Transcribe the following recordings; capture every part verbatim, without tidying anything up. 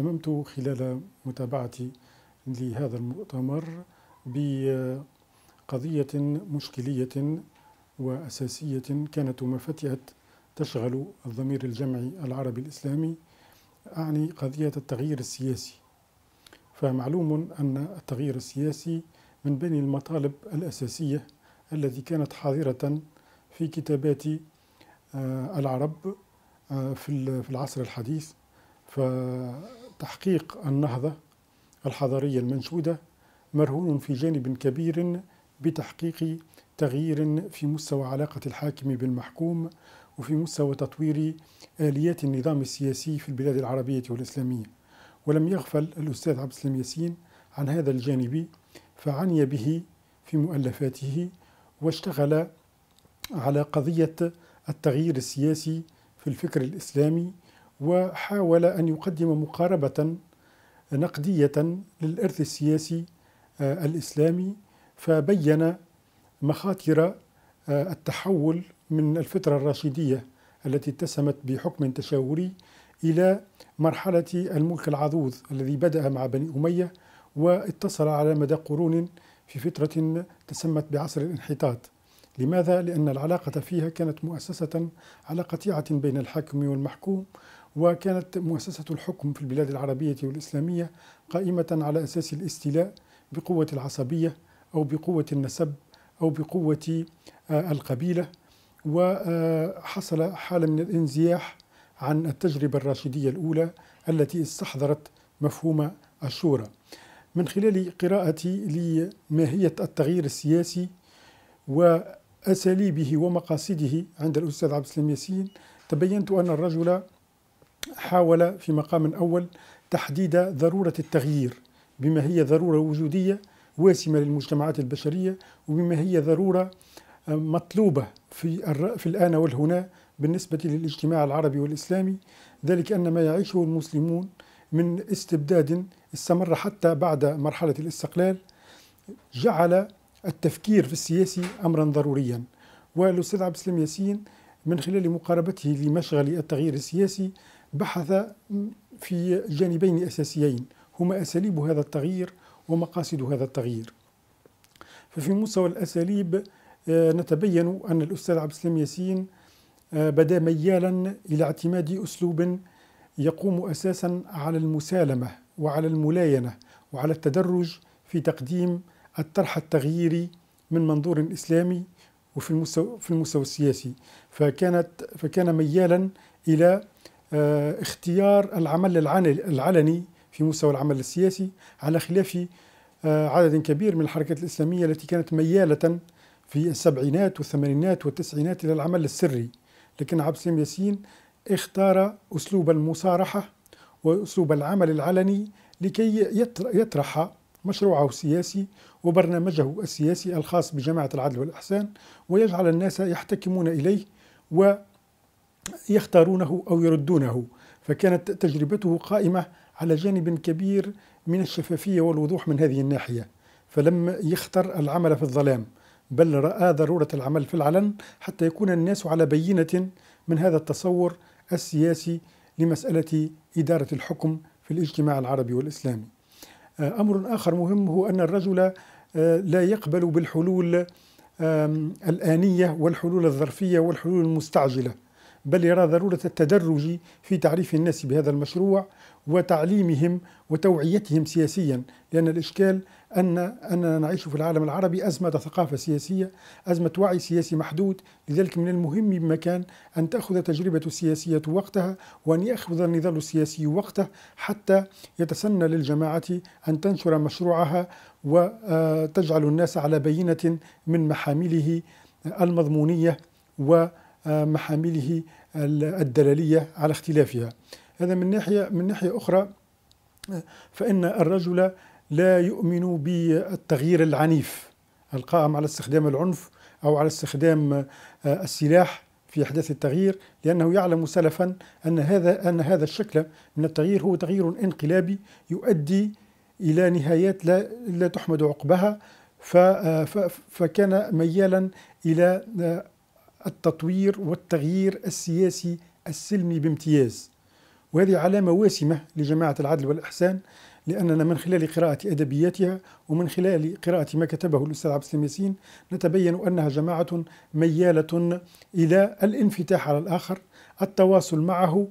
اهتممت خلال متابعتي لهذا المؤتمر بقضية مشكلية وأساسية كانت مفاتيح تشغل الضمير الجمعي العربي الإسلامي، أعني قضية التغيير السياسي. فمعلوم أن التغيير السياسي من بين المطالب الأساسية التي كانت حاضرة في كتابات العرب في العصر الحديث، فتحقيق النهضة الحضارية المنشودة مرهون في جانب كبير بتحقيق تغيير في مستوى علاقة الحاكم بالمحكوم وفي مستوى تطوير آليات النظام السياسي في البلاد العربية والإسلامية. ولم يغفل الأستاذ عبد السلام ياسين عن هذا الجانب، فعني به في مؤلفاته واشتغل على قضية التغيير السياسي في الفكر الإسلامي، وحاول أن يقدم مقاربة نقدية للإرث السياسي الإسلامي، فبين مخاطر التحول من الفترة الراشدية التي اتسمت بحكم تشاوري إلى مرحلة الملك العضوض الذي بدأ مع بني أمية واتصل على مدى قرون في فترة تسمت بعصر الانحطاط. لماذا؟ لأن العلاقة فيها كانت مؤسسة على قطيعة بين الحاكم والمحكوم، وكانت مؤسسة الحكم في البلاد العربية والإسلامية قائمة على أساس الاستيلاء بقوة العصبية أو بقوة النسب أو بقوة القبيلة، وحصل حالة من الانزياح عن التجربة الراشدية الأولى التي استحضرت مفهوم الشورى. من خلال قراءتي لماهية التغيير السياسي وأساليبه ومقاصده عند الأستاذ عبد السلام ياسين، تبينت أن الرجل حاول في مقام أول تحديد ضرورة التغيير بما هي ضرورة وجودية واسمة للمجتمعات البشرية، وبما هي ضرورة مطلوبة في في الآن والهنا بالنسبة للاجتماع العربي والإسلامي، ذلك أن ما يعيشه المسلمون من استبداد استمر حتى بعد مرحلة الاستقلال جعل التفكير في السياسي أمرا ضروريا. والأستاذ عبد السلام ياسين من خلال مقاربته لمشغل التغيير السياسي بحث في جانبين أساسيين هما أساليب هذا التغيير ومقاصد هذا التغيير. ففي مستوى الأساليب نتبين أن الأستاذ عبد السلام ياسين بدا ميالا إلى اعتماد أسلوب يقوم أساسا على المسالمة وعلى الملاينة وعلى التدرج في تقديم الطرح التغييري من منظور إسلامي وفي المستوى في المستوى السياسي، فكانت فكان ميالا إلى اختيار العمل العلني في مستوى العمل السياسي، على خلاف عدد كبير من الحركات الإسلامية التي كانت ميالة في السبعينات والثمانينات والتسعينات إلى العمل السري. لكن عبد السلام ياسين اختار أسلوب المصارحة وأسلوب العمل العلني لكي يطرح مشروعه السياسي وبرنامجه السياسي الخاص بجماعة العدل والإحسان، ويجعل الناس يحتكمون إليه ويختارونه أو يردونه. فكانت تجربته قائمة على جانب كبير من الشفافية والوضوح من هذه الناحية، فلم يختر العمل في الظلام، بل رأى ضرورة العمل في العلن حتى يكون الناس على بينة من هذا التصور السياسي لمسألة إدارة الحكم في الاجتماع العربي والإسلامي. أمر آخر مهم هو أن الرجل لا يقبل بالحلول الآنية والحلول الظرفية والحلول المستعجلة، بل يرى ضرورة التدرج في تعريف الناس بهذا المشروع وتعليمهم وتوعيتهم سياسيا، لأن الإشكال أن أننا نعيش في العالم العربي أزمة ثقافة سياسية، أزمة وعي سياسي محدود. لذلك من المهم بمكان أن تأخذ تجربة السياسية وقتها، وأن يأخذ النضال السياسي وقته حتى يتسنى للجماعة أن تنشر مشروعها وتجعل الناس على بينة من محامله المضمونية و محامله الدلالية على اختلافها. هذا من ناحية. من ناحية أخرى فإن الرجل لا يؤمن بالتغيير العنيف القائم على استخدام العنف أو على استخدام السلاح في إحداث التغيير، لأنه يعلم سلفا أن هذا أن هذا الشكل من التغيير هو تغيير انقلابي يؤدي إلى نهايات لا لا تحمد عقبها، فكان ميالا إلى التطوير والتغيير السياسي السلمي بامتياز. وهذه علامة واسمة لجماعة العدل والإحسان، لأننا من خلال قراءة أدبياتها ومن خلال قراءة ما كتبه الأستاذ عبد السلام ياسين نتبين أنها جماعة ميالة إلى الانفتاح على الآخر، التواصل معه،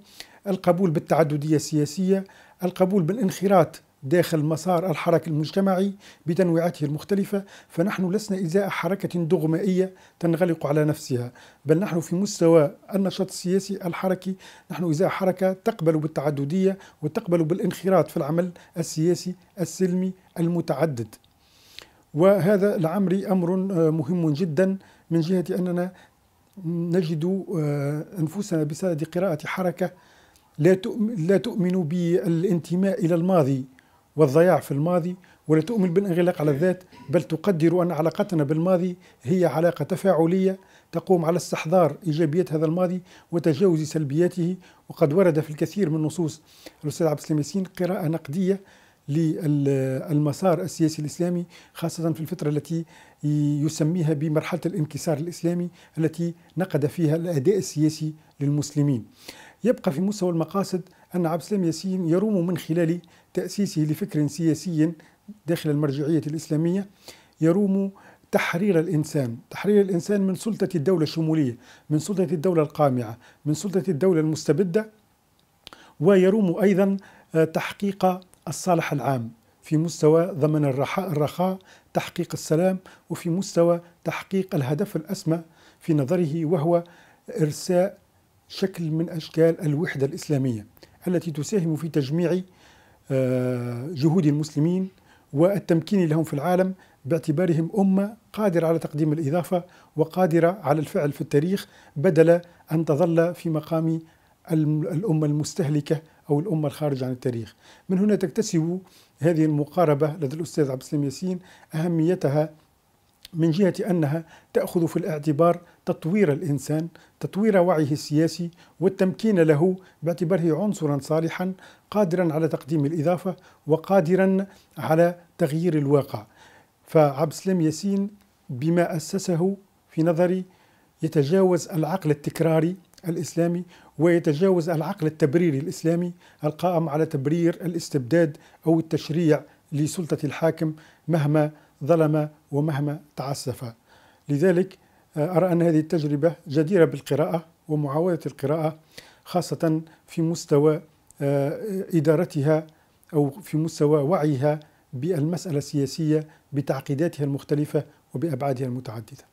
القبول بالتعددية السياسية، القبول بالانخراط داخل مسار الحراك المجتمعي بتنويعاته المختلفة. فنحن لسنا إزاء حركة دغمائية تنغلق على نفسها، بل نحن في مستوى النشاط السياسي الحركي نحن إزاء حركة تقبل بالتعددية وتقبل بالانخراط في العمل السياسي السلمي المتعدد. وهذا لعمري أمر مهم جدا من جهة أننا نجد أنفسنا بصدد قراءة حركة لا تؤمن بالانتماء إلى الماضي والضياع في الماضي، ولا تؤمن بالانغلاق على الذات، بل تقدر أن علاقتنا بالماضي هي علاقة تفاعلية تقوم على استحضار إيجابيات هذا الماضي وتجاوز سلبياته. وقد ورد في الكثير من نصوص الأستاذ عبد السلام ياسين قراءة نقدية للمسار السياسي الإسلامي، خاصة في الفترة التي يسميها بمرحلة الانكسار الإسلامي التي نقد فيها الأداء السياسي للمسلمين. يبقى في مستوى المقاصد أن عبد السلام ياسين يروم من خلال تأسيسه لفكر سياسي داخل المرجعية الإسلامية، يروم تحرير الإنسان، تحرير الإنسان من سلطة الدولة الشمولية، من سلطة الدولة القامعة، من سلطة الدولة المستبدة، ويروم أيضا تحقيق الصالح العام في مستوى ضمن الرخاء، تحقيق السلام، وفي مستوى تحقيق الهدف الأسمى في نظره وهو إرساء شكل من أشكال الوحدة الإسلامية التي تساهم في تجميع جهود المسلمين والتمكين لهم في العالم باعتبارهم أمة قادرة على تقديم الإضافة وقادرة على الفعل في التاريخ، بدل أن تظل في مقام الأمة المستهلكة أو الأمة الخارجة عن التاريخ. من هنا تكتسب هذه المقاربة لدى الأستاذ عبد السلام ياسين أهميتها، من جهة أنها تأخذ في الاعتبار تطوير الإنسان، تطوير وعيه السياسي والتمكين له باعتباره عنصرا صالحا قادرا على تقديم الإضافة وقادرا على تغيير الواقع. فعبد السلام ياسين بما أسسه في نظري يتجاوز العقل التكراري الإسلامي ويتجاوز العقل التبريري الإسلامي القائم على تبرير الاستبداد أو التشريع لسلطة الحاكم مهما ظلم ومهما تعسف. لذلك أرى أن هذه التجربة جديرة بالقراءة ومعاودة القراءة، خاصة في مستوى إدارتها أو في مستوى وعيها بالمسألة السياسية بتعقيداتها المختلفة وبأبعادها المتعددة.